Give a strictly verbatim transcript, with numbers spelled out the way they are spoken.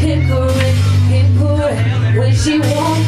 hickory, hickory, when she won't.